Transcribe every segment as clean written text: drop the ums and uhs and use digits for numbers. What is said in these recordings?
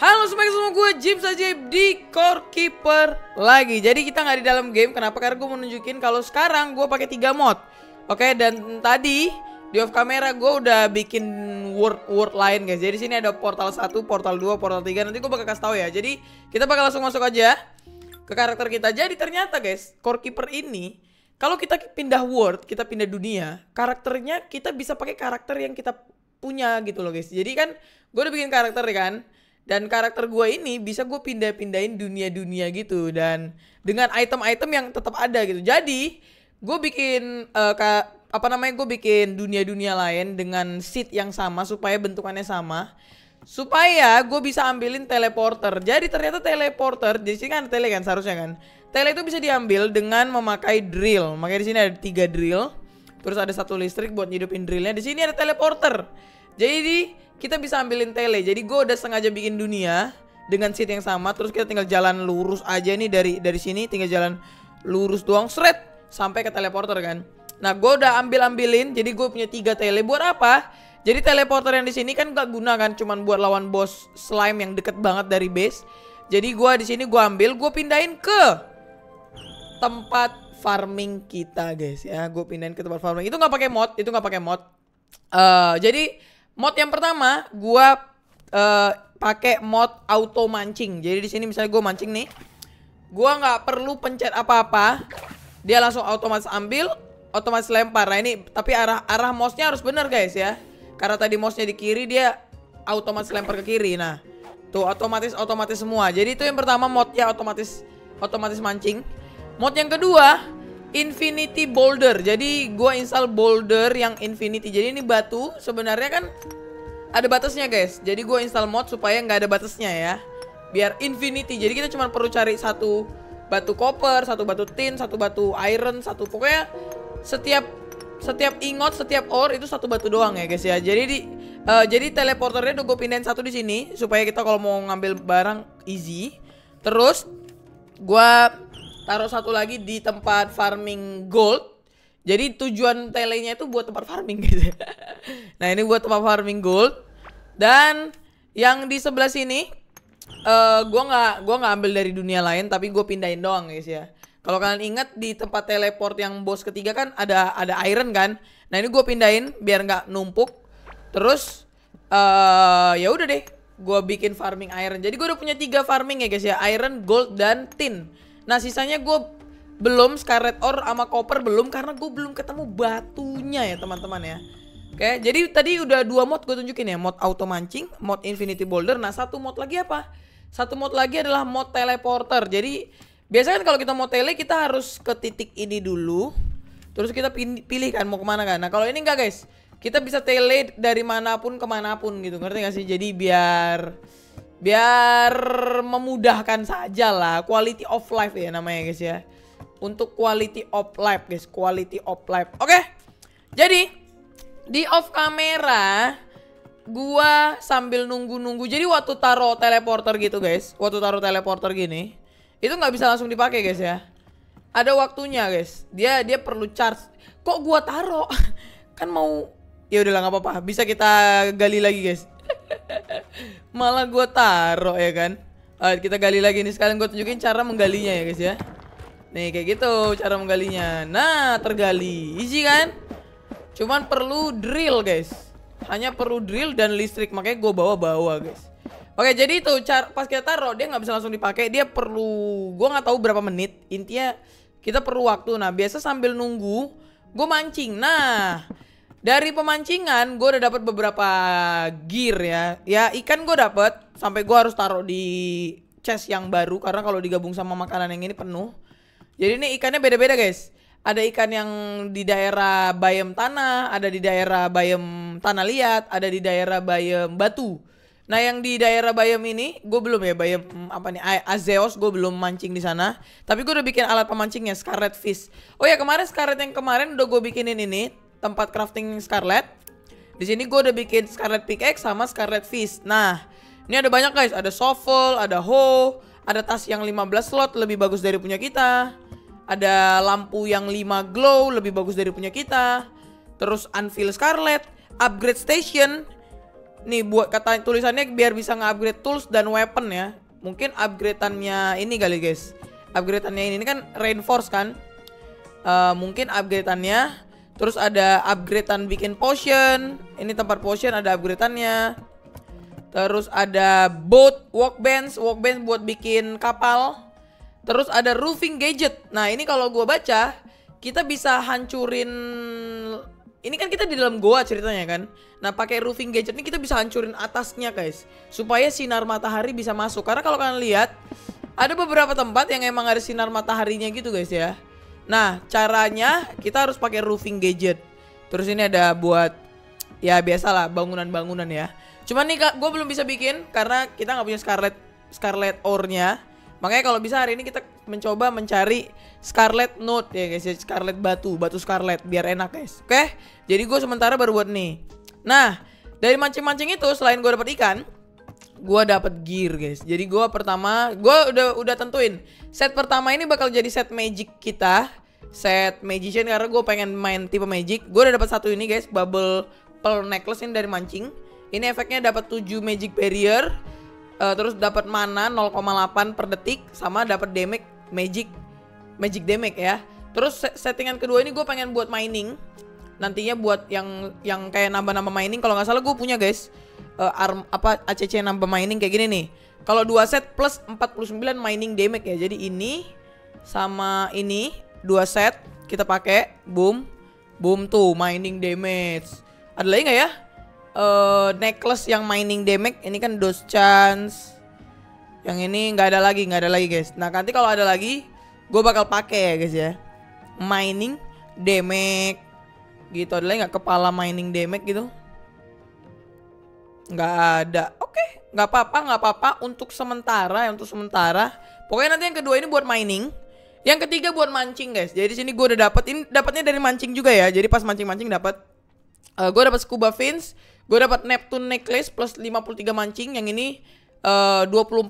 Halo semua gue Zimz Ajaib di Core Keeper lagi. Jadi kita nggak di dalam game. Kenapa? Karena gue mau nunjukin kalau sekarang gue pakai 3 mod. Oke, dan tadi di off kamera gue udah bikin word lain guys. Jadi sini ada portal 1, portal 2, portal 3. Nanti gue bakal kasih tau ya. Jadi kita bakal langsung masuk aja ke karakter kita. Jadi ternyata guys, Core Keeper ini kalau kita pindah word, kita pindah dunia, karakternya kita bisa pakai karakter yang kita punya gitu loh guys. Jadi kan gue udah bikin karakter kan. Dan karakter gue ini bisa gue pindah-pindahin dunia-dunia gitu. Dan dengan item-item yang tetap ada gitu. Jadi gue bikin gue bikin dunia-dunia lain dengan seed yang sama supaya bentukannya sama. Supaya gue bisa ambilin teleporter. Jadi ternyata teleporter di sini kan ada tele kan seharusnya kan. Tele itu bisa diambil dengan memakai drill. Makanya di sini ada 3 drill. Terus ada 1 listrik buat nyidupin drillnya. Di sini ada teleporter. Jadi kita bisa ambilin tele. Jadi gue udah sengaja bikin dunia dengan seat yang sama. Terus kita tinggal jalan lurus aja nih dari sini. Tinggal jalan lurus doang seret sampai ke teleporter kan. Nah gue udah ambilin. Jadi gue punya 3 tele. Buat apa? Jadi teleporter yang di sini kan gak guna kan. Cuman buat lawan bos slime yang deket banget dari base. Jadi gue di sini gue ambil. Gue pindahin ke tempat farming kita guys ya. Gue pindahin ke tempat farming. Itu nggak pakai mod. Jadi mod yang pertama, gue pakai mod auto mancing. Jadi di sini misalnya gue mancing nih, gue nggak perlu pencet apa-apa, dia langsung otomatis ambil, otomatis lempar. Nah ini, tapi arah mouse-nya harus bener guys ya, karena tadi mouse-nya di kiri, dia otomatis lempar ke kiri. Nah, tuh otomatis semua. Jadi itu yang pertama modnya otomatis mancing. Mod yang kedua, Infinity Boulder. Jadi gua install boulder yang Infinity. Jadi ini batu sebenarnya kan ada batasnya guys. Jadi gua install mod supaya nggak ada batasnya ya. Biar Infinity. Jadi kita cuma perlu cari 1 batu copper, 1 batu tin, 1 batu iron, 1 pokoknya setiap ingot, setiap ore itu 1 batu doang ya guys ya. Jadi jadi teleporternya udah gua pindahin 1 di sini supaya kita kalau mau ngambil barang easy. Terus gua taruh 1 lagi di tempat farming gold. Jadi tujuan telenya itu buat tempat farming gitu. Nah ini buat tempat farming gold. Dan yang di sebelah sini gua nggak ambil dari dunia lain, tapi gue pindahin doang guys ya. Kalau kalian ingat di tempat teleport yang bos ketiga kan ada iron kan. Nah ini gue pindahin biar nggak numpuk. Terus ya udah deh, gue bikin farming iron. Jadi gue udah punya 3 farming ya guys ya, iron, gold, dan tin. Nah sisanya gue belum scarlet ore sama copper belum, karena gue belum ketemu batunya ya teman-teman ya. Oke, jadi tadi udah 2 mod gue tunjukin ya, mod auto mancing, mod Infinity Boulder. Nah 1 mod lagi apa? 1 mod lagi adalah mod teleporter. Jadi biasanya kan kalau kita mau tele kita harus ke titik ini dulu. Terus kita pilih kan mau kemana kan. Nah kalau ini enggak guys, kita bisa tele dari manapun kemanapun gitu, ngerti gak sih? Jadi biar memudahkan saja lah, quality of life ya namanya guys ya, untuk quality of life guys, quality of life. Oke, jadi di off kamera gua sambil nunggu-nunggu. Jadi waktu taruh teleporter gitu guys, waktu taruh teleporter gini itu nggak bisa langsung dipakai guys ya, ada waktunya guys, dia perlu charge. Kok gua taruh kan mau ya udahlah nggak apa-apa, bisa kita gali lagi guys. Malah gue taruh ya kan. Kita gali lagi nih, sekalian gue tunjukin cara menggalinya ya guys ya. Nih kayak gitu cara menggalinya. Nah tergali, easy kan. Cuman perlu drill guys. Hanya perlu drill dan listrik. Makanya gue bawa-bawa guys. Oke jadi itu pas kita taruh dia nggak bisa langsung dipakai. Dia perlu, gue nggak tahu berapa menit. Intinya kita perlu waktu. Nah biasa sambil nunggu gue mancing. Nah dari pemancingan gue udah dapet beberapa gear ya. Ya ikan gue dapet, sampai gue harus taruh di chest yang baru, karena kalau digabung sama makanan yang ini penuh. Jadi ini ikannya beda-beda guys. Ada ikan yang di daerah bayam tanah, ada di daerah bayam tanah liat, ada di daerah bayam batu. Nah yang di daerah bayam ini gue belum ya, bayam apa nih, Aizos, gue belum mancing di sana. Tapi gue udah bikin alat pemancingnya, Scarlet Fish. Oh ya kemarin Scarlet yang kemarin udah gue bikinin ini tempat crafting Scarlet. Di sini gue udah bikin Scarlet Pickaxe sama Scarlet Fish. Nah, ini ada banyak guys, ada shovel, ada hoe, ada tas yang 15 slot lebih bagus dari punya kita. Ada lampu yang 5 glow lebih bagus dari punya kita. Terus Anvil Scarlet, Upgrade Station, Nih buat kata tulisannya biar bisa nge-upgrade tools dan weapon ya. Mungkin upgradeannya ini kali guys. Upgradeannya ini kan reinforce kan. Mungkin upgradeannya. Terus ada upgradean bikin potion. Ini tempat potion ada upgradeannya. Terus ada boat, workbench. Workbench buat bikin kapal. Terus ada roofing gadget. Nah ini kalau gua baca, kita bisa hancurin. Ini kan kita di dalam goa ceritanya kan. Nah pakai roofing gadget ini kita bisa hancurin atasnya guys, supaya sinar matahari bisa masuk. Karena kalau kalian lihat, ada beberapa tempat yang emang ada sinar mataharinya gitu guys ya. Nah caranya kita harus pakai roofing gadget. Terus ini ada buat, ya biasalah bangunan-bangunan ya. Cuman nih kak, gue belum bisa bikin karena kita nggak punya Scarlet ore-nya. Makanya kalau bisa hari ini kita mencoba mencari Scarlet Note ya guys ya, Scarlet batu Scarlet biar enak guys. Oke, jadi gue sementara baru buat nih. Nah dari mancing-mancing itu selain gue dapet ikan, gue dapet gear guys. Jadi gue pertama, gue udah tentuin set pertama ini bakal jadi set magic kita, set magician karena gue pengen main tipe magic. Gue udah dapet satu ini guys, bubble pearl necklace ini dari mancing. Ini efeknya dapat 7 magic barrier. Terus dapat mana 0,8 per detik, sama dapat damage magic damage ya. Terus settingan kedua ini gue pengen buat mining. Nantinya buat yang kayak nambah-nambah mining. Kalau nggak salah gue punya guys ACC nambah mining kayak gini nih. Kalau 2 set plus 49 mining damage ya. Jadi ini sama ini 2 set kita pakai, boom, boom tuh mining damage. Ada lagi nggak ya? Necklace yang mining damage ini kan dose chance. Yang ini nggak ada lagi guys. Nah nanti kalau ada lagi, gue bakal pakai ya guys ya. Mining damage gitu. Ada lagi nggak kepala mining damage gitu? Nggak ada. Oke, nggak apa-apa. Untuk sementara. Pokoknya nanti yang kedua ini buat mining. Yang ketiga buat mancing guys. Jadi sini gue udah dapet. Ini dapatnya dari mancing juga ya. Jadi pas mancing dapat. Gue dapat scuba fins, gue dapat Neptune necklace plus 53 mancing, yang ini 24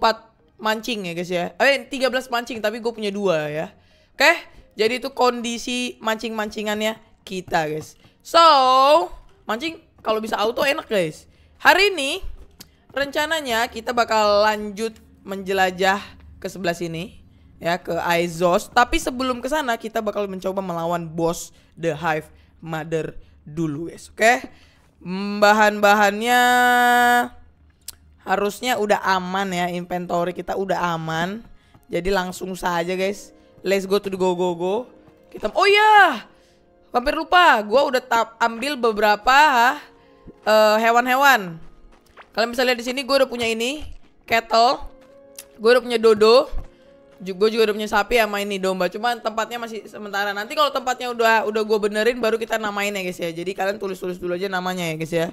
mancing ya guys ya. 13 mancing tapi gue punya 2 ya. Oke, jadi itu kondisi mancing-mancingannya kita guys. So, mancing kalau bisa auto enak guys. Hari ini rencananya kita bakal lanjut menjelajah ke sebelah sini ya, ke Aizos, tapi sebelum ke sana kita bakal mencoba melawan boss The Hive Mother dulu guys, oke? Bahan-bahannya harusnya udah aman ya, inventory kita udah aman. Jadi langsung saja guys, let's go to the go. Kita, oh ya, hampir lupa, gue udah ambil beberapa hewan-hewan. Kalian bisa lihat di sini, gue udah punya ini cattle, gue udah punya dodo, gue juga udah punya sapi sama ini domba. Cuman tempatnya masih sementara. Nanti kalau tempatnya udah gue benerin, baru kita namain ya guys ya. Jadi kalian tulis dulu aja namanya ya guys ya.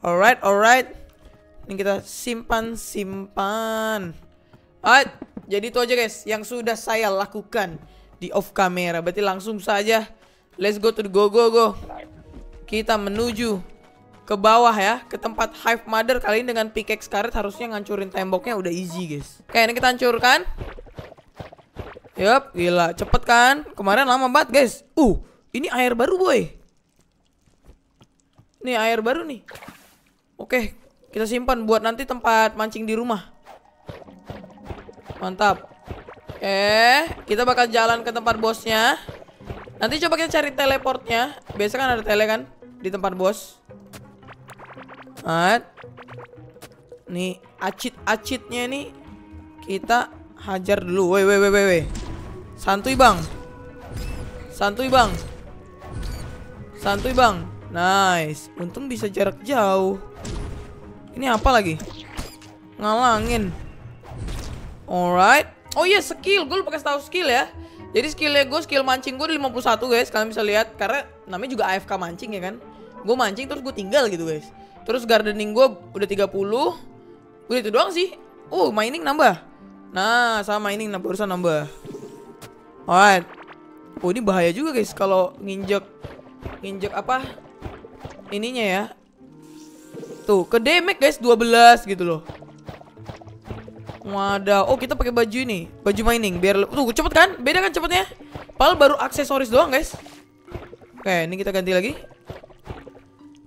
Alright. Ini kita simpan. Alright, jadi itu aja guys yang sudah saya lakukan di off camera. Berarti langsung saja, let's go to the go. Kita menuju ke bawah ya, ke tempat Hive Mother. Kali ini dengan pickaxe karet harusnya ngancurin temboknya udah easy guys. Oke, ini kita hancurkan. Yup, gila cepet kan? Kemarin lama banget guys. Ini air baru boy. Ini air baru nih. Oke, kita simpan buat nanti tempat mancing di rumah. Mantap. Kita bakal jalan ke tempat bosnya. Nanti coba kita cari teleportnya. Biasa kan ada tele kan di tempat bos. Nih acit-acitnya nih kita hajar dulu. Weh. Santuy bang. Nice. Untung bisa jarak jauh. Ini apa lagi? Ngalangin. Alright. Oh iya, skill. Gue lupa kasih tau skill ya. Jadi skillnya gue, skill mancing gue di 51 guys. Kalian bisa lihat. Karena namanya juga AFK mancing ya kan. Gue mancing terus gue tinggal gitu guys. Terus gardening gue udah 30. Udah itu doang sih. Mining nambah. Nah, sama ini barusan nambah. Alright. Ini bahaya juga guys kalau nginjek apa ininya ya. Tuh, ke damage guys 12 gitu loh. Wadah. Kita pakai baju ini, baju mining biar tuh cepet kan? Beda kan cepetnya? Pal baru aksesoris doang guys. Oke, ini kita ganti lagi.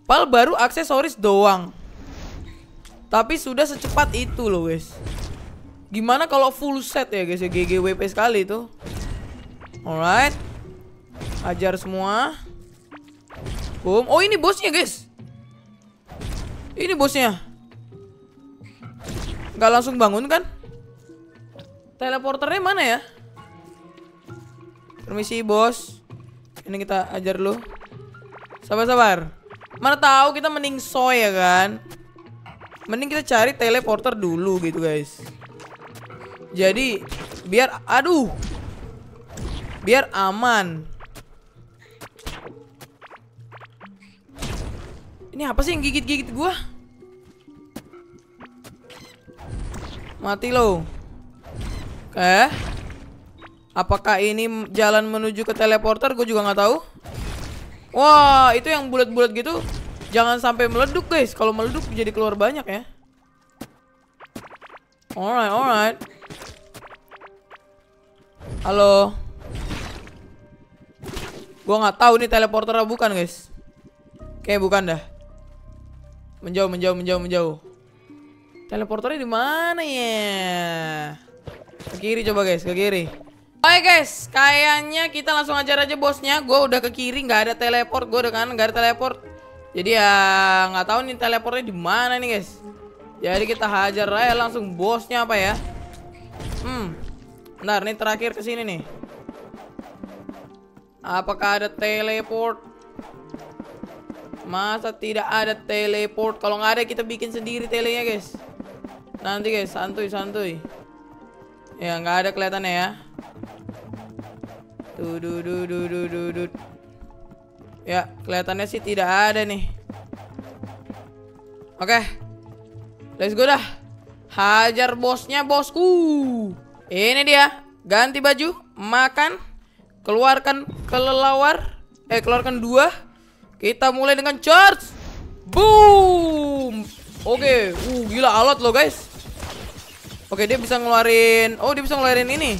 Pal baru aksesoris doang. Tapi sudah secepat itu loh guys. Gimana kalau full set ya guys ya, GGWP sekali tuh. Alright, ajar semua. Boom. Oh ini bosnya guys. Ini bosnya. Gak langsung bangun kan? Teleporternya mana ya? Permisi bos. Ini kita ajar dulu. Sabar-sabar. Mana tahu kita mending soy ya kan? Mending kita cari teleporter dulu gitu guys. Jadi biar, aduh, biar aman. Ini apa sih yang gigit-gigit gua? Mati lo. Apakah ini jalan menuju ke teleporter? Gue juga nggak tahu. Wah, itu yang bulat-bulat gitu. Jangan sampai meleduk, guys. Kalau meleduk jadi keluar banyak ya. Alright, alright. Halo. Gue nggak tahu nih teleporter atau bukan, guys. Kayak bukan dah. Menjauh, menjauh, menjauh, menjauh. Teleporternya di mana ya? Ke kiri coba guys, ke kiri. Oke guys, kayaknya kita langsung ajar aja bosnya. Gue udah ke kiri, nggak ada teleport. Gue udah kan nggak ada teleport. Jadi ya nggak tahu nih teleportnya di mana nih guys. Jadi kita hajar aja langsung bosnya apa ya? Bentar nih terakhir ke sini nih. Apakah ada teleport? Masa tidak ada teleport? Kalau nggak ada kita bikin sendiri telenya guys. Nanti guys, santuy-santuy. Ya nggak ada kelihatannya ya. Dududududududu. Ya kelihatannya sih tidak ada nih. Oke, let's go dah. Hajar bosnya bosku. Ini dia. Ganti baju, makan, keluarkan kelelawar. Keluarkan dua. Kita mulai dengan charge. Boom. Oke. Gila alot loh guys. Oke, dia bisa ngeluarin. Oh, dia bisa ngeluarin ini.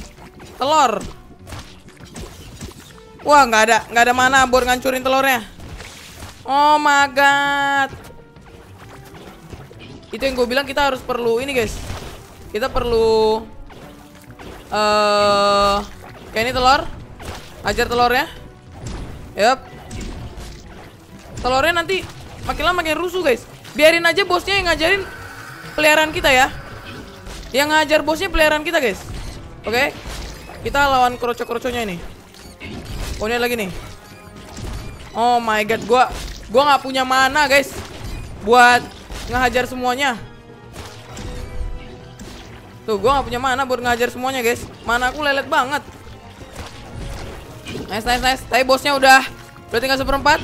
Telur. Wah, nggak ada mana buat ngancurin telurnya. Oh my god. Itu yang gue bilang kita harus perlu ini guys. Kita perlu kayak ini telur. Ajar telurnya. Yap. Telurnya nanti makin lama makin rusuh guys. Biarin aja bosnya yang ngajarin peliharaan kita ya. Yang ngajar bosnya peliharaan kita guys. Oke, kita lawan kroco-kroconya ini. Oh ini lagi nih. Oh my god, gua nggak punya mana guys buat ngehajar semuanya. Tuh gua nggak punya mana buat ngehajar semuanya guys. Mana aku lelet banget. Nice nice nice. Tapi bosnya udah tinggal seperempat.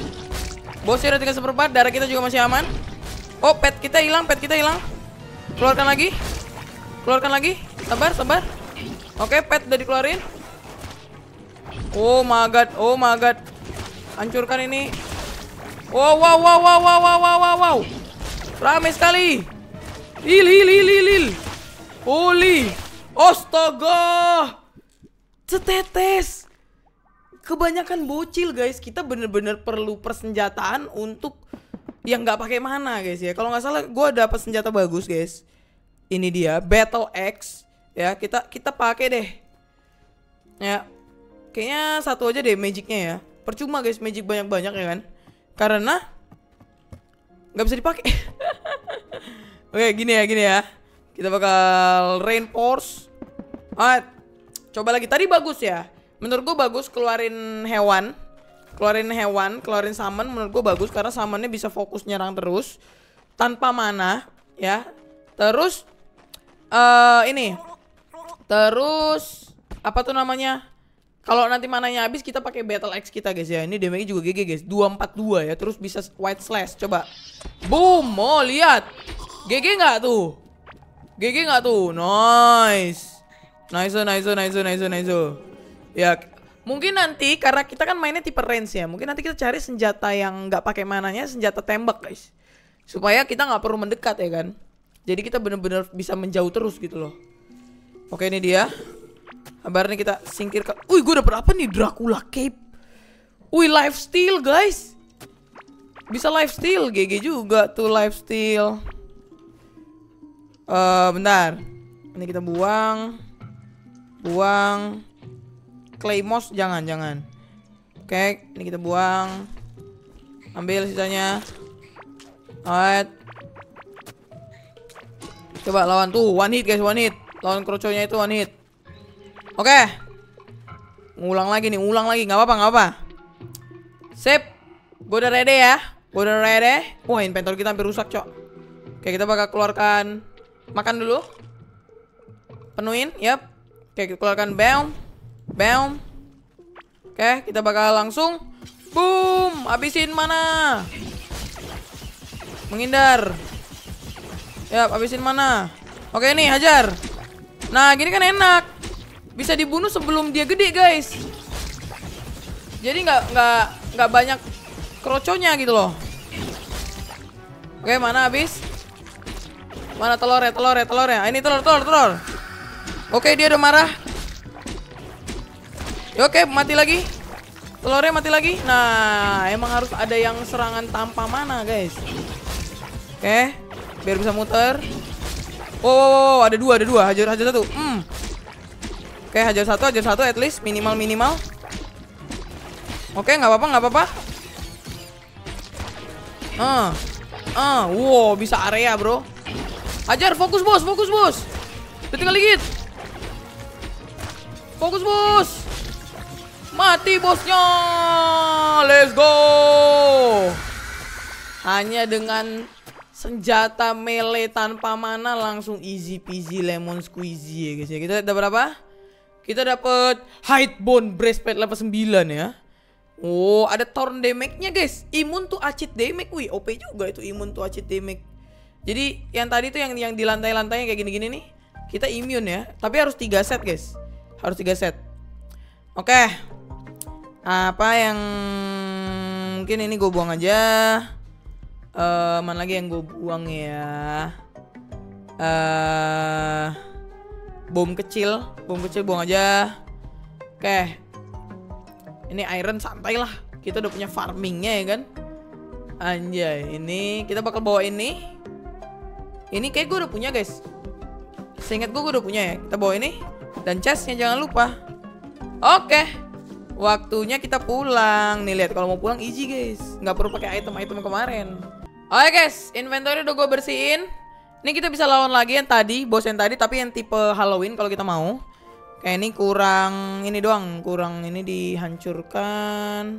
Bosnya udah tinggal seperempat, darah kita juga masih aman. Oh, pet kita hilang, pet kita hilang. Keluarkan lagi. Keluarkan lagi. Sabar, sabar. Oke, pet udah dikeluarin. Oh my god, oh my god. Hancurkan ini. Oh, wow, wow, wow, wow, wow, wow, wow. Rame sekali. Hil, hil, hil, hil, hil. Holy. Astaga. Setetes. Kebanyakan bocil guys, kita bener-bener perlu persenjataan untuk yang nggak pakai mana guys ya. Kalau nggak salah gue dapat senjata bagus guys. Ini dia Battle Axe ya, kita pakai deh. Ya, kayaknya satu aja deh magicnya ya. Percuma guys magic banyak-banyak ya kan, karena nggak bisa dipakai. Oke, gini ya. Kita bakal reinforce. Alright, coba lagi tadi bagus ya. Menurut gue bagus keluarin hewan, keluarin summon. Menurut gue bagus karena summonnya bisa fokus nyerang terus tanpa mana ya. Terus ini, terus apa tuh namanya? Kalau nanti mananya habis kita pakai battle axe kita guys ya. Ini damage juga GG guys, 242 ya. Terus bisa white slash. Coba, boom, mau lihat? GG nggak tuh? GG nggak tuh? Nice, nice. Ya, mungkin nanti karena kita kan mainnya tipe range ya. Mungkin nanti kita cari senjata yang nggak pakai mananya, senjata tembak guys. Supaya kita nggak perlu mendekat ya kan. Jadi kita bener-bener bisa menjauh terus gitu loh. Oke, ini dia. Kabarnya kita singkirkan. Wih, gue dapet apa nih? Dracula cape. Wih, lifesteal guys. Bisa lifesteal, GG juga tuh lifesteal. Bentar. Ini kita buang. Buang. Claymos jangan, jangan. Oke, ini kita buang. Ambil sisanya. Alright. Coba lawan tuh, one hit guys, one hit. Lawan kroconya itu one hit. Oke. Ngulang lagi nih, ulang lagi, nggak apa-apa, nggak apa. Sip. Gua udah ready ya. Gua udah ready. Wah, inventory kita hampir rusak, cok. Oke, kita bakal keluarkan makan dulu. Penuhin, yep. Oke, kita keluarkan bam. Bam. Oke, kita bakal langsung boom, habisin mana? Menghindar. Yap, habisin mana? Oke, ini hajar. Nah, gini kan enak. Bisa dibunuh sebelum dia gede, guys. Jadi nggak banyak kroconya gitu loh. Oke, mana habis? Mana telurnya, telurnya, telurnya. Ini telur, telur, telur. Oke, dia udah marah. Oke, mati lagi. Telurnya mati lagi. Nah, emang harus ada yang serangan tanpa mana, guys. Oke, biar bisa muter. Oh, ada dua, ada dua. Hajar, hajar satu. Oke, hajar satu at least. Minimal, minimal. Oke, nggak apa-apa, nggak apa-apa. Wow, bisa area, bro. Hajar, fokus, bos, fokus, bos. Tinggal dikit. Fokus, bos. Mati bosnya. Let's go. Hanya dengan senjata melee tanpa mana langsung easy peasy lemon squeezy ya guys ya. Kita dapat berapa? Kita dapat Hidebone Breastplate level 9 ya. Oh, ada torn damage-nya guys. Imun to acid damage. Wih, OP juga itu imun to acid damage. Jadi yang tadi tuh yang di lantai-lantainya kayak gini-gini nih, kita immune ya. Tapi harus 3 set guys. Harus 3 set. Oke. Apa yang mungkin ini gue buang aja. Mana lagi yang gue buang ya? Bom kecil buang aja. Oke. Ini iron santai lah. Kita udah punya farmingnya ya kan. Anjay, ini kita bakal bawa ini. Ini kayak gue udah punya guys. Seingat gue udah punya ya. Kita bawa ini dan chestnya jangan lupa. Oke. Waktunya kita pulang. Nih lihat kalau mau pulang easy guys. Nggak perlu pakai item-item kemarin. Oke guys, inventory udah gue bersihin. Ini kita bisa lawan lagi yang tadi, bos yang tadi tapi yang tipe Halloween kalau kita mau. Kayak ini kurang ini doang, kurang ini dihancurkan.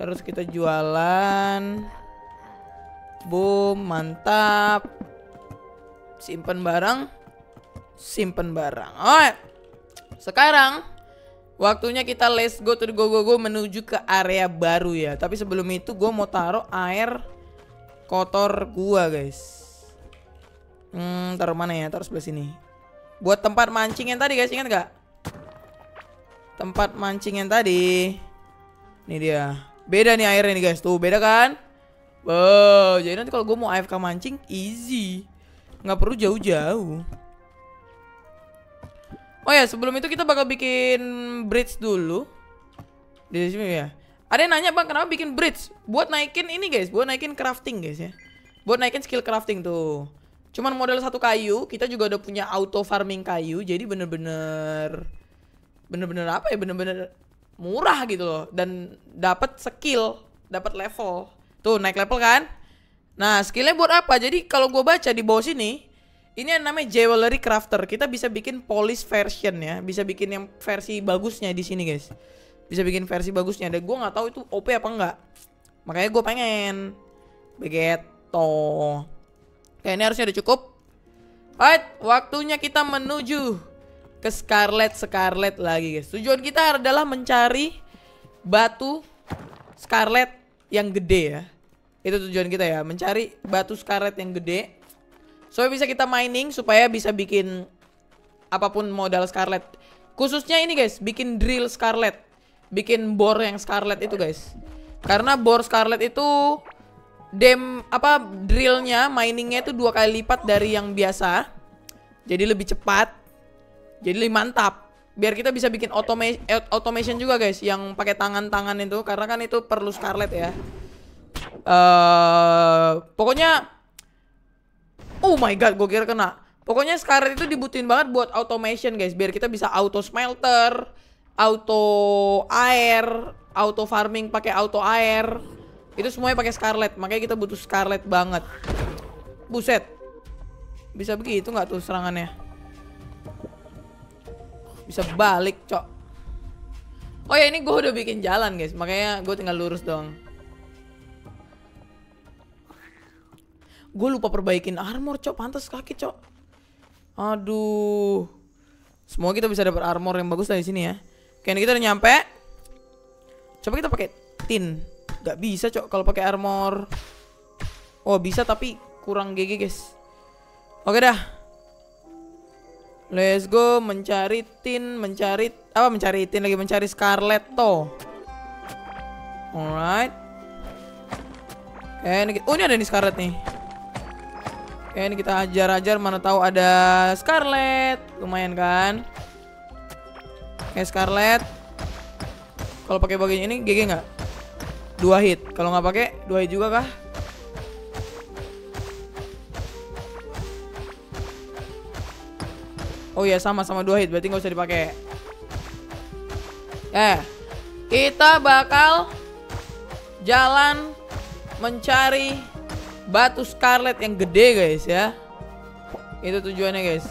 Terus kita jualan. Boom, mantap. Simpen barang. Simpen barang. Alright. Sekarang waktunya kita let's go to the go menuju ke area baru ya. Tapi sebelum itu gue mau taruh air kotor gue guys. Taruh mana ya? Taruh sebelah sini. Buat tempat mancing yang tadi guys, ingat gak? Tempat mancing yang tadi. Ini dia. Beda nih airnya nih guys. Tuh beda kan? Wow, jadi nanti kalau gue mau AFK mancing easy. Nggak perlu jauh-jauh. Oh ya, sebelum itu kita bakal bikin bridge dulu. Di sini ya. Ada yang nanya, "Bang, kenapa bikin bridge?" Buat naikin ini, guys. Buat naikin crafting, guys ya. Buat naikin skill crafting tuh. Cuman modal satu kayu, kita juga udah punya auto farming kayu. Jadi bener-bener apa ya? Bener-bener murah gitu loh dan dapat skill, dapat level. Tuh, naik level kan? Nah, skillnya buat apa? Jadi kalau gue baca di bawah sini, ini yang namanya jewelry crafter. Kita bisa bikin polish version ya, bisa bikin yang versi bagusnya di sini guys. Bisa bikin versi bagusnya. Dan gue nggak tahu itu OP apa enggak. Makanya gue pengen begitu. Kayak ini harusnya udah cukup. Alright, waktunya kita menuju ke Scarlet lagi guys. Tujuan kita adalah mencari batu Scarlet yang gede ya. Itu tujuan kita ya, mencari batu Scarlet yang gede. Supaya bisa kita mining, supaya bisa bikin apapun modal Scarlet. Khususnya ini guys, bikin drill Scarlet. Bikin bor yang Scarlet itu guys. Karena bor Scarlet itu drillnya, miningnya itu 2 kali lipat dari yang biasa. Jadi lebih cepat. Jadi lebih mantap. Biar kita bisa bikin automation juga guys, yang pakai tangan-tangan itu. Karena kan itu perlu Scarlet ya. Pokoknya, oh my god, gue kira kena. Pokoknya Scarlet itu dibutuhin banget buat automation guys, biar kita bisa auto smelter, auto air, auto farming pakai auto air. Itu semuanya pakai Scarlet, makanya kita butuh Scarlet banget. Buset. Bisa begitu nggak tuh serangannya? Bisa balik, cok. Oh ya, ini gue udah bikin jalan guys, makanya gue tinggal lurus doang. Gue lupa perbaikin armor, cok. Pantas kaki, cok. Aduh, semoga kita bisa dapat armor yang bagus dari sini ya. Kayaknya kita udah nyampe. Coba kita pakai tin. Gak bisa cok kalau pakai armor. Oh bisa tapi kurang GG guys. Oke dah. Let's go mencari tin, mencari apa? Mencari tin lagi, mencari Scarlet toh. Alright. Oke, oh ini ada nih Scarlet nih. Oke, ini kita ajar-ajar, mana tahu ada Scarlet. Lumayan kan? Oke, Scarlet. Kalau pakai bagian ini GG nggak? 2 hit. Kalau nggak pakai 2 hit juga kah? Oh ya, sama-sama 2 hit. Berarti nggak usah dipakai. Kita bakal jalan mencari batu Scarlet yang gede guys ya. Itu tujuannya guys.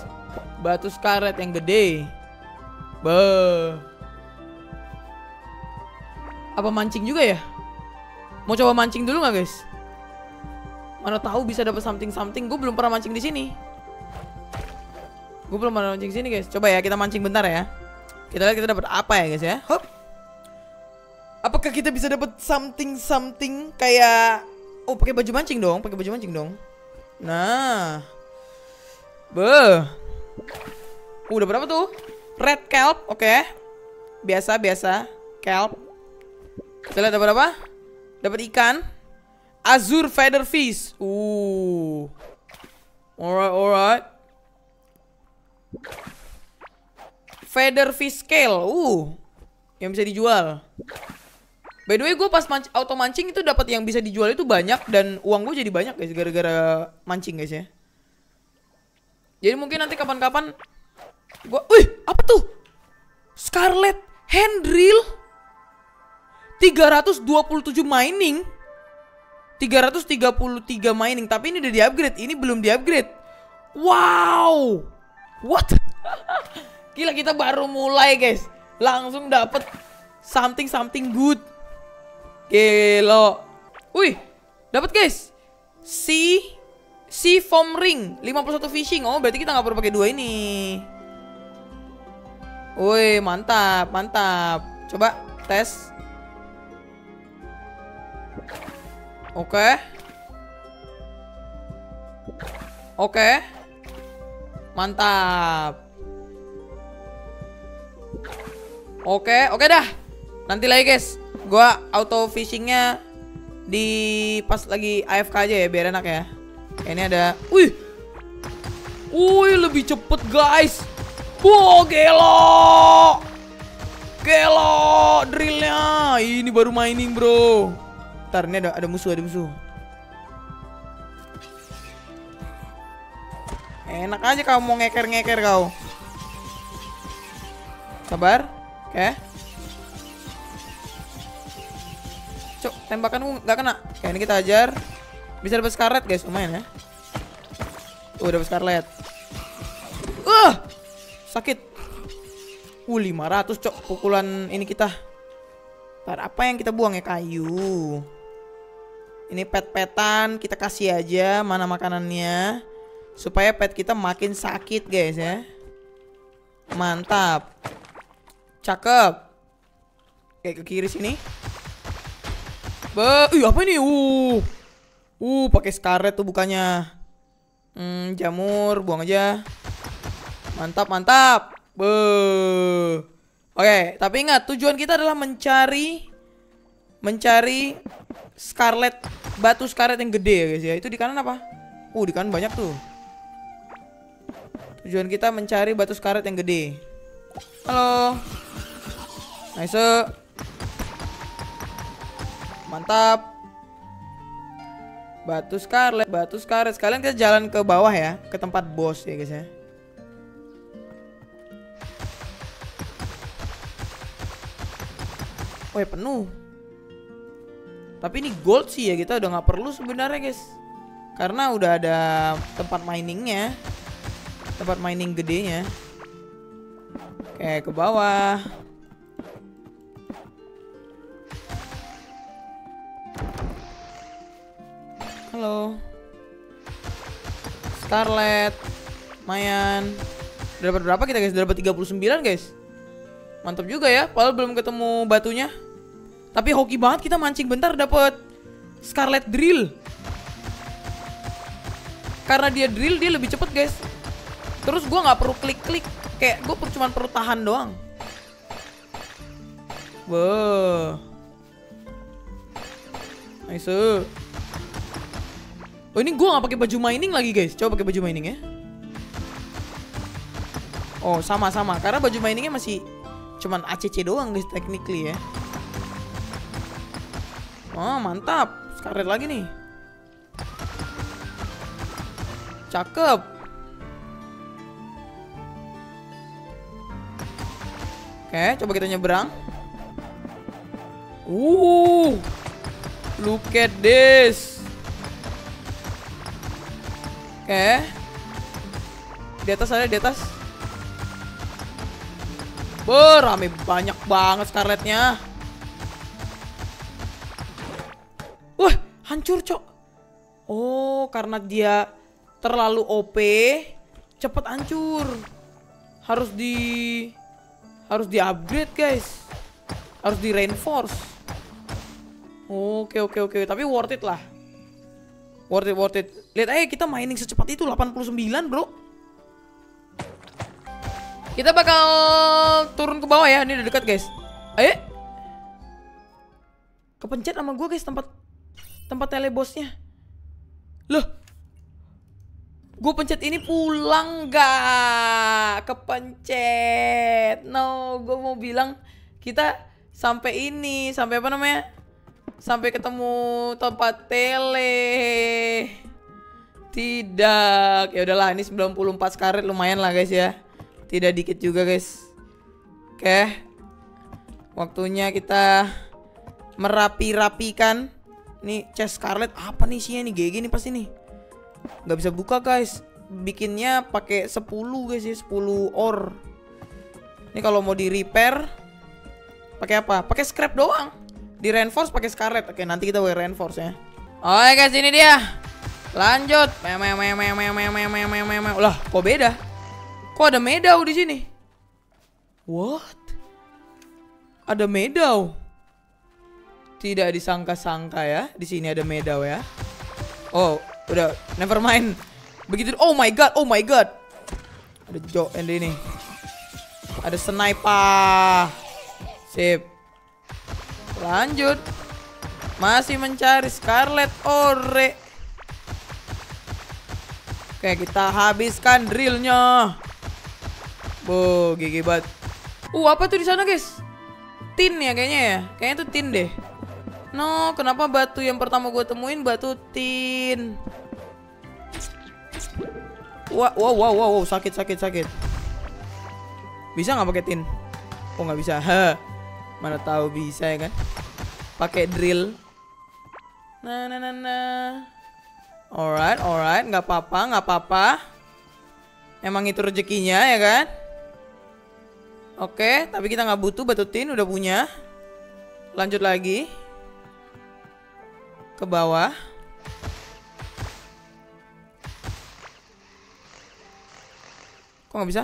Batu Scarlet yang gede. Apa mancing juga ya? Mau coba mancing dulu nggak guys? Mana tahu bisa dapat something. Gue belum pernah mancing di sini. Gue belum pernah mancing di sini guys. Coba ya kita mancing bentar ya. Kita lihat kita dapat apa ya guys ya. Hop. Apakah kita bisa dapat something kayak... Oh pakai baju mancing dong, pakai baju mancing dong. Nah, udah berapa tuh? Red kelp, oke. Biasa kelp. Kita lihat ada berapa? Dapat ikan, azure feather fish. Alright. Feather fish scale, yang bisa dijual. By the way, gue pas auto mancing itu dapat yang bisa dijual itu banyak. Dan uang gue jadi banyak guys, gara-gara mancing guys ya. Jadi mungkin nanti kapan-kapan gue... Wih, apa tuh? Scarlet hand drill 327 mining 333 mining. Tapi ini udah di-upgrade, ini belum di-upgrade. Wow. What? Gila, kita baru mulai guys, langsung dapet something good. Gelo. Wih, dapat guys. Sea foam ring 51 fishing. Oh, berarti kita nggak perlu pakai 2 ini. Wih, mantap. Coba tes. Oke. Mantap. Oke dah. Nanti lagi guys. Gua auto fishingnya di pas lagi AFK aja ya, biar enak ya. Ini ada, wih lebih cepet guys. Wow, gelo drillnya. Ini baru mining bro. Ntar ini ada musuh. Enak aja kamu mau ngeker kau. Sabar, oke. Cok, tembakan gue gak kena. Kayak ini kita ajar. Bisa dapat Scarlet guys, lumayan ya. Tuh dapat Scarlet. Sakit. 500 cok pukulan ini kita. Ntar apa yang kita buang ya? Kayu. Ini pet-petan kita kasih aja. Mana makanannya, supaya pet kita makin sakit guys ya. Mantap. Cakep. Kayak ke kiri sini. Apa ini? Pakai Scarlet tuh bukannya. Jamur, buang aja. Mantap. Oke, tapi ingat tujuan kita adalah mencari Scarlet, batu Scarlet yang gede ya guys ya. Itu di kanan apa? Di kanan banyak tuh. Tujuan kita mencari batu Scarlet yang gede. Halo. Nice. Mantap. Batu Scarlet, batu Scarlet. Sekalian kita jalan ke bawah ya, ke tempat bos ya guys ya. Oh ya, penuh. Tapi ini gold sih ya, kita udah nggak perlu sebenarnya guys, karena udah ada tempat miningnya, tempat mining gedenya. Oke, ke bawah. Halo Scarlet, lumayan. Udah dapat berapa kita guys? Udah dapat 39 guys. Mantap juga ya, padahal belum ketemu batunya. Tapi hoki banget kita mancing bentar dapat Scarlet drill. Karena dia drill dia lebih cepet guys. Terus gue nggak perlu klik-klik, kayak gue cuma perlu tahan doang. Wow, nice. Oh ini gue nggak pakai baju mining lagi guys. Coba pakai baju mining ya. Oh sama-sama, karena baju miningnya masih cuman ACC doang guys technically ya. Oh mantap, Scarlet lagi nih. Cakep. Oke, coba kita nyebrang. Look at this. Oke. Di atas ada, di atas. Berame banyak banget Scarletnya. Wah, hancur cok. Oh, karena dia terlalu OP, cepet hancur. Harus di upgrade guys. Harus di reinforce. Oke, oke. Tapi worth it lah. Worth it. Lihat aja kita mining secepat itu, 89 bro. Kita bakal turun ke bawah ya, ini udah dekat guys. Ayo. Kepencet sama gue guys tempat telebosnya. Loh, gue pencet ini pulang gak? Kepencet. No, gue mau bilang kita sampai ini, sampai apa namanya? Sampai ketemu tempat tele. Tidak. Ya udahlah, ini 94 Scarlet lumayan lah guys ya. Tidak dikit juga guys. Oke. Waktunya kita merapi-rapikan. Nih chest Scarlet apa nih isinya nih? GG nih pasti nih. Gak bisa buka guys. Bikinnya pakai 10 guys ya, 10 ore. Ini kalau mau di repair pakai apa? Pakai scrap doang. Di reinforce pakai Scarlet. Oke, nanti kita pakai reinforce ya. Oke guys, ini dia. Lanjut. Lah, kok beda? Kok ada medaw di sini? What? Ada medaw. Tidak disangka-sangka ya, di sini ada medaw ya. Oh, udah never mind. Begitu. Oh my god. Ada jok ini. Ada sniper. Sip. Lanjut. Masih mencari Scarlet Ore. Oke, kita habiskan drillnya. Bo, GG banget. Apa tuh di sana, guys? Tin ya kayaknya ya. Kayaknya itu tin deh. No, kenapa batu yang pertama gue temuin batu tin? Wow, sakit. Bisa nggak pakai tin? Oh, nggak bisa. Mana tahu bisa ya kan? Pakai drill. Nah. Alright, nggak apa-apa. Emang itu rezekinya ya kan? Oke, tapi kita nggak butuh batu tin, udah punya. Lanjut lagi ke bawah. Kok nggak bisa?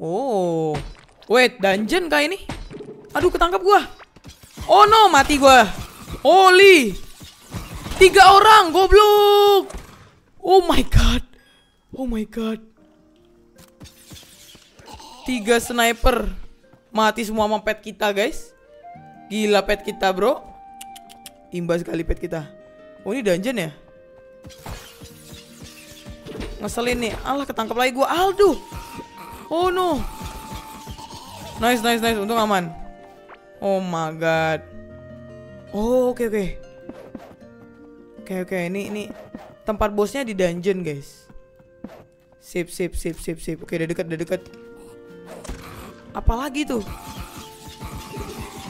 Oh, wait, dungeon kah ini? Aduh, ketangkap gua. Oh no, mati gua. Holy, 3 orang, goblok. Oh my god. 3 sniper, mati semua sama pet kita guys. Gila pet kita bro, imbas sekali pet kita. Oh ini dungeon ya? Ngeselin nih, alah ketangkap lagi gua. Aduh. Oh no. Nice. Untung aman. Oh my god. Oh, oke. Oke, ini tempat bosnya di dungeon, guys. Sip. Oke, udah dekat. Apalagi tuh?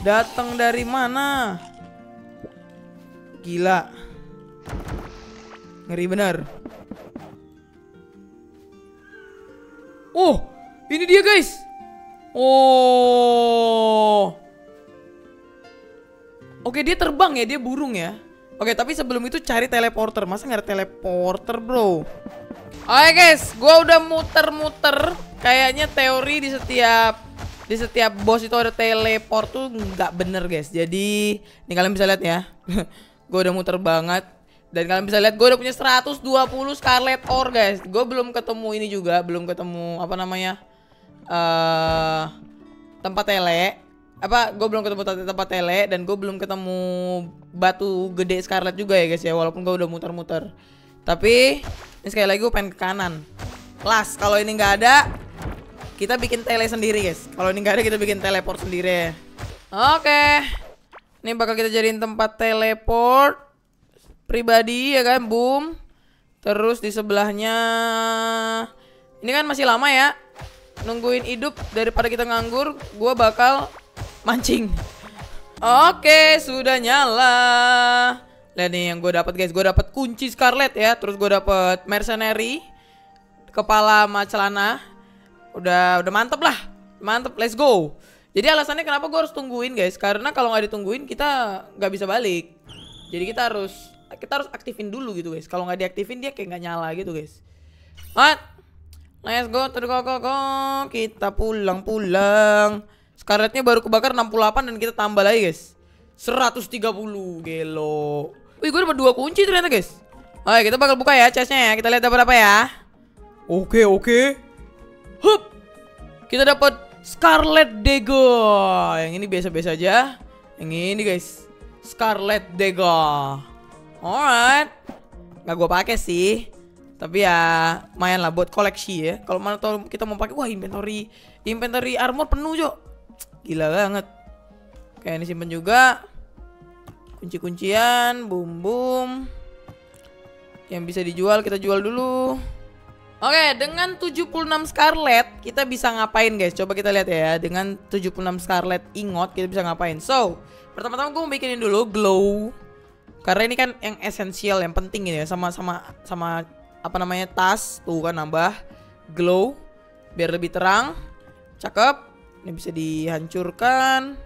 Datang dari mana? Gila. Ngeri bener. Oh, ini dia, guys. Oh. Oke, dia terbang ya, dia burung ya. Oke, tapi sebelum itu cari teleporter. Masa nggak ada teleporter, bro? Oke, guys, gua udah muter-muter. Kayaknya teori di setiap boss itu ada teleport tuh nggak bener, guys. Jadi, nih kalian bisa lihat ya. Gua udah muter banget. Dan kalian bisa lihat gua udah punya 120 Scarlet Ore, guys. Gua belum ketemu ini juga, belum ketemu apa namanya? Tempat tele. Apa gue belum ketemu tempat tele dan gue belum ketemu batu gede Scarlet juga ya, guys ya, walaupun gue udah muter-muter. Tapi ini sekali lagi gue pengen ke kanan. Plus kalau ini nggak ada, kita bikin tele sendiri, guys. Kalau ini nggak ada, kita bikin teleport sendiri. Oke. Ini bakal kita jadiin tempat teleport pribadi ya kan, boom. Terus di sebelahnya ini kan masih lama ya. Nungguin hidup daripada kita nganggur, gue bakal mancing. Oke, sudah nyala. Lihat nih yang gue dapat, guys. Gue dapat kunci Scarlet ya. Terus gue dapat mercenary, kepala sama celana. Udah mantep lah. Mantep, let's go. Jadi alasannya kenapa gue harus tungguin, guys? Karena kalau nggak ditungguin kita nggak bisa balik. Jadi kita harus aktifin dulu gitu, guys. Kalau nggak diaktifin dia kayak nggak nyala gitu, guys. What? Let's go, go. Kita pulang. Scarletnya baru kebakar 68 dan kita tambah lagi, guys, 130. Gelo. Wih, gue dapat 2 kunci ternyata, guys. Oke, kita bakal buka ya chestnya ya. Kita lihat dapat apa ya. Oke. Hup. Kita dapat Scarlet Dagger. Yang ini biasa-biasa aja. Yang ini, guys, Scarlet Dagger. Alright. Nggak gue pakai sih. Tapi ya lumayan lah buat koleksi ya. Kalau mana tau kita mau pakai. Wah, inventory armor penuh, Jo. Gila banget. Oke, ini simpen juga. Kunci-kuncian, boom. Yang bisa dijual kita jual dulu. Oke, dengan 76 Scarlet kita bisa ngapain, guys? Coba kita lihat ya. Dengan 76 Scarlet ingot kita bisa ngapain? So, pertama-tama gue mau bikinin dulu glow. Karena ini kan yang esensial, yang penting ini ya. Sama apa namanya? Tas. Tuh kan nambah glow biar lebih terang. Cakep. Ini bisa dihancurkan.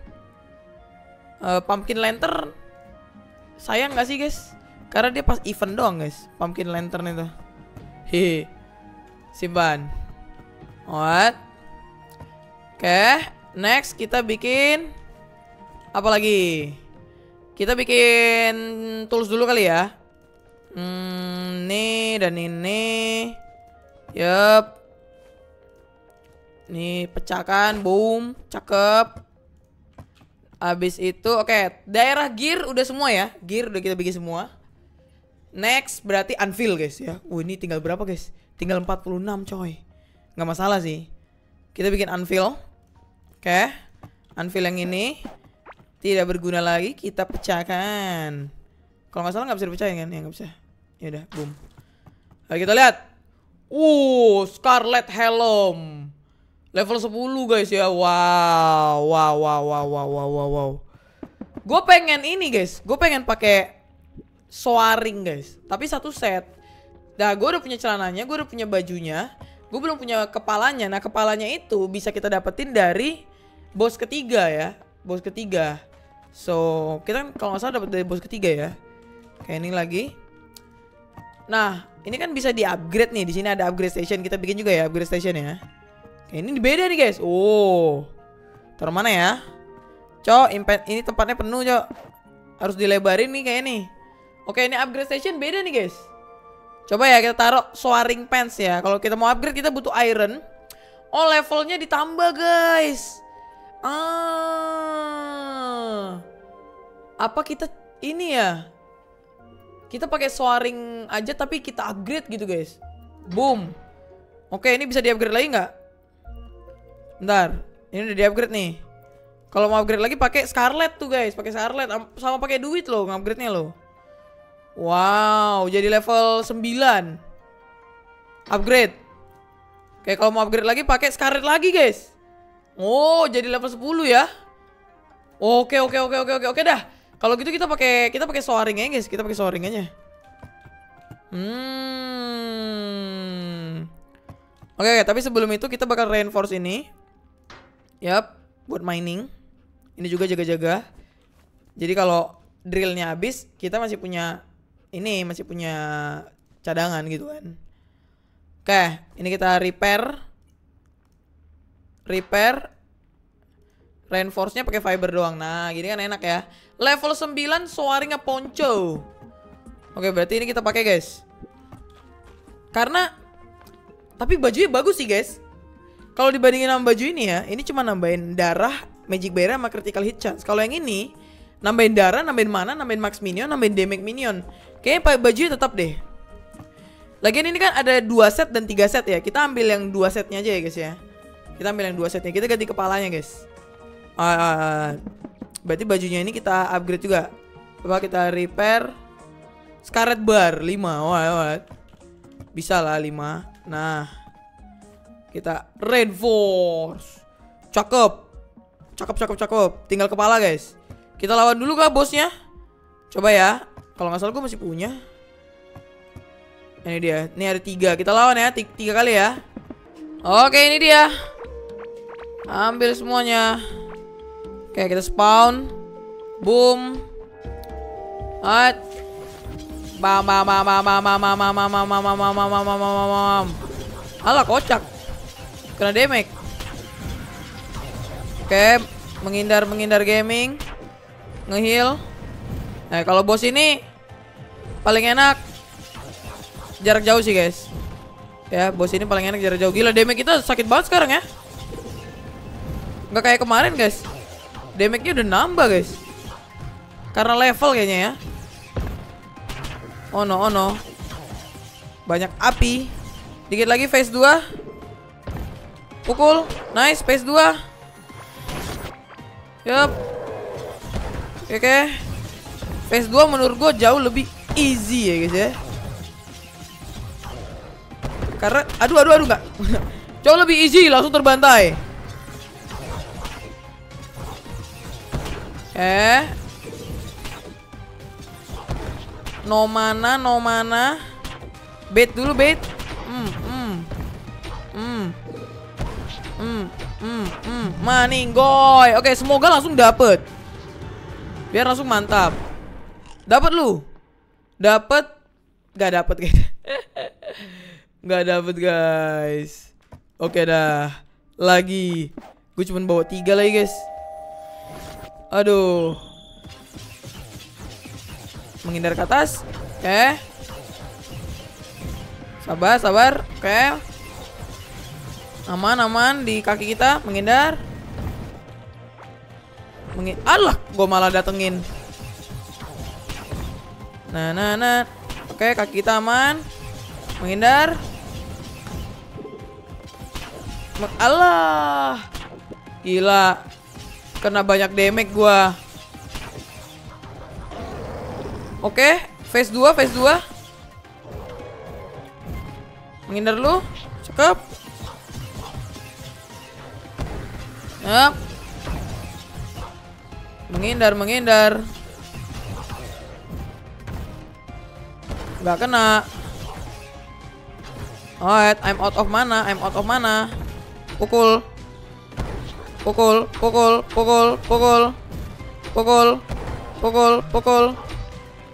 Pumpkin lantern sayang gak sih, guys? Karena dia pas event doang, guys, pumpkin lantern itu. Hehe. Simpan. What? Oke. Next kita bikin apa lagi? Kita bikin tools dulu kali ya. Ini dan ini. Yup. Nih, pecahkan, boom, cakep. Abis itu, oke, daerah gear udah semua ya. Gear udah kita bikin semua. Next, berarti anvil, guys ya. Ini tinggal berapa, guys? Tinggal 46, coy. Nggak masalah sih. Kita bikin anvil. Oke, anvil yang ini tidak berguna lagi, kita pecahkan. Kalau nggak salah nggak bisa dipecahin kan? Ya, nggak bisa. Ya udah, boom. Ayo kita lihat. Scarlet Helm. Level 10, guys ya. Wow. Gue pengen ini, guys. Gue pengen pakai soaring, guys. Tapi satu set. Nah, gue udah punya celananya, gue udah punya bajunya, gue belum punya kepalanya. Nah, kepalanya itu bisa kita dapetin dari bos ketiga ya. Bos ketiga. So, kita kan kalau nggak salah dapet dari bos ketiga ya. Kayak ini lagi. Nah, ini kan bisa di-upgrade nih. Di sini ada upgrade station. Kita bikin juga ya upgrade station ya. Ini beda nih, guys. Taruh mana ya? Cok, ini tempatnya penuh, Cok. Harus dilebarin nih kayak ini. Oke, ini upgrade station beda nih, guys. Coba ya kita taruh soaring pants ya. Kalau kita mau upgrade kita butuh iron. Oh, levelnya ditambah, guys. Apa kita ini ya? Kita pakai soaring aja tapi kita upgrade gitu, guys. Boom. Oke, ini bisa di-upgrade lagi nggak? Bentar, ini udah di-upgrade nih. Kalau mau upgrade lagi pakai Scarlet tuh guys, pakai Scarlet sama pakai duit loh upgrade-nya loh. Wow, jadi level 9. Upgrade. Oke, kalau mau upgrade lagi pakai Scarlet lagi guys. Oh, jadi level 10 ya. Oke dah. Kalau gitu kita pakai soaring aja guys, kita pakai soaring aja. Oke, tapi sebelum itu kita bakal reinforce ini. Yap, buat mining. Ini juga jaga-jaga. Jadi kalau drillnya habis, kita masih punya ini, masih punya cadangan gitu kan. Oke, ini kita repair. Reinforce-nya pakai fiber doang. Nah, gini kan enak ya. Level 9 soaringnya ponco. Oke, berarti ini kita pakai, guys. Karena tapi bajunya bagus sih, guys. Kalau dibandingin sama baju ini ya, ini cuma nambahin darah, magic barrier sama critical hit chance. Kalau yang ini nambahin darah, nambahin mana, nambahin max minion, nambahin damage minion. Kayaknya bajunya tetap deh. Lagian ini kan ada 2 set dan 3 set ya. Kita ambil yang 2 setnya aja ya, guys ya. Kita ganti kepalanya, guys. Berarti bajunya ini kita upgrade juga. Coba kita repair Scarlet bar 5. Bisa lah 5. Nah, kita reinforce. Cakep. Tinggal kepala guys. Kita lawan dulu kah bosnya? Coba ya. Kalau nggak salah gue masih punya. Ini dia. Ini ada 3. Kita lawan ya 3 kali ya. Oke, ini dia. Ambil semuanya. Oke, kita spawn. Boom. Bam. Alah, kocak. Kena damage. Oke, menghindar gaming. Ngeheal. Nah, kalau bos ini paling enak jarak jauh sih, guys. Ya, bos ini paling enak jarak jauh. Gila, damage kita sakit banget sekarang ya. Nggak kayak kemarin, guys. Damage-nya udah nambah guys. Karena level kayaknya ya. Oh no. Banyak api. Dikit lagi phase 2. Pukul. Nice phase 2. Yup. Oke. Phase 2 menurut gue jauh lebih easy ya guys ya. Karena aduh nggak. Jauh lebih easy, langsung terbantai. No mana. Bait dulu, bait. Maninggoy. Oke, semoga langsung dapet. Biar langsung mantap. Dapet lu. Dapet. Gak dapet guys. Gak dapet guys. Oke dah. Lagi. Gue cuma bawa 3 lagi guys. Aduh. Menghindar ke atas. Oke. Sabar. Oke. Aman di kaki kita. Menghindar. Allah, gue malah datengin. Nah. Oke, kaki kita aman. Menghindar. Allah. Gila. Kena banyak damage gua. Oke, phase 2. Menghindar lu. Cakep. Yap. Menghindar. Nggak kena. Alright, I'm out of mana. Pukul.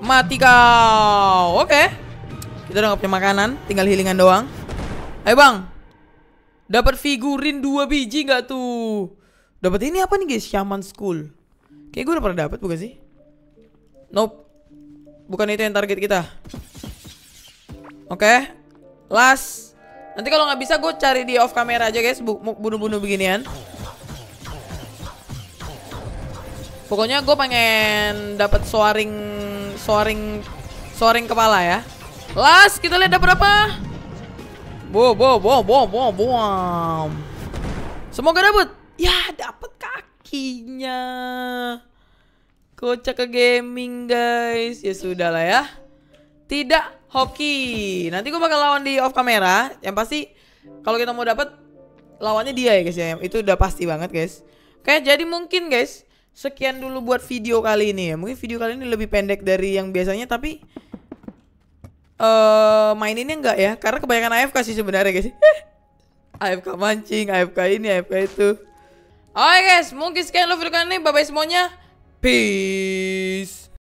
Mati kau. Oke. Kita udah gak punya makanan, tinggal healingan doang. Ayo bang. Dapat figurin 2 biji gak tuh? Dapat ini apa nih guys? Shaman School. Kayaknya gue udah pernah dapat bukan sih? Nope. Bukan itu yang target kita. Oke. Last. Nanti kalau gak bisa gue cari di off camera aja guys. Bunuh-bunuh beginian. Pokoknya gue pengen dapat soaring kepala ya. Last, kita lihat dapat apa? Semoga dapat. Ya, dapat kaki. kakinya. Kocak ke gaming, guys. Ya sudah lah ya. Tidak hoki. Nanti gue bakal lawan di off kamera. Yang pasti kalau kita mau dapat lawannya dia ya, guys ya. Itu udah pasti banget, guys. Oke, jadi mungkin, guys, sekian dulu buat video kali ini ya. Mungkin video kali ini lebih pendek dari yang biasanya, tapi maininnya enggak ya, karena kebanyakan AFK sih sebenarnya, guys. AFK mancing, AFK ini, AFK itu. Oke, guys, mungkin sekian dulu video kali ini. Bye-bye semuanya. Peace.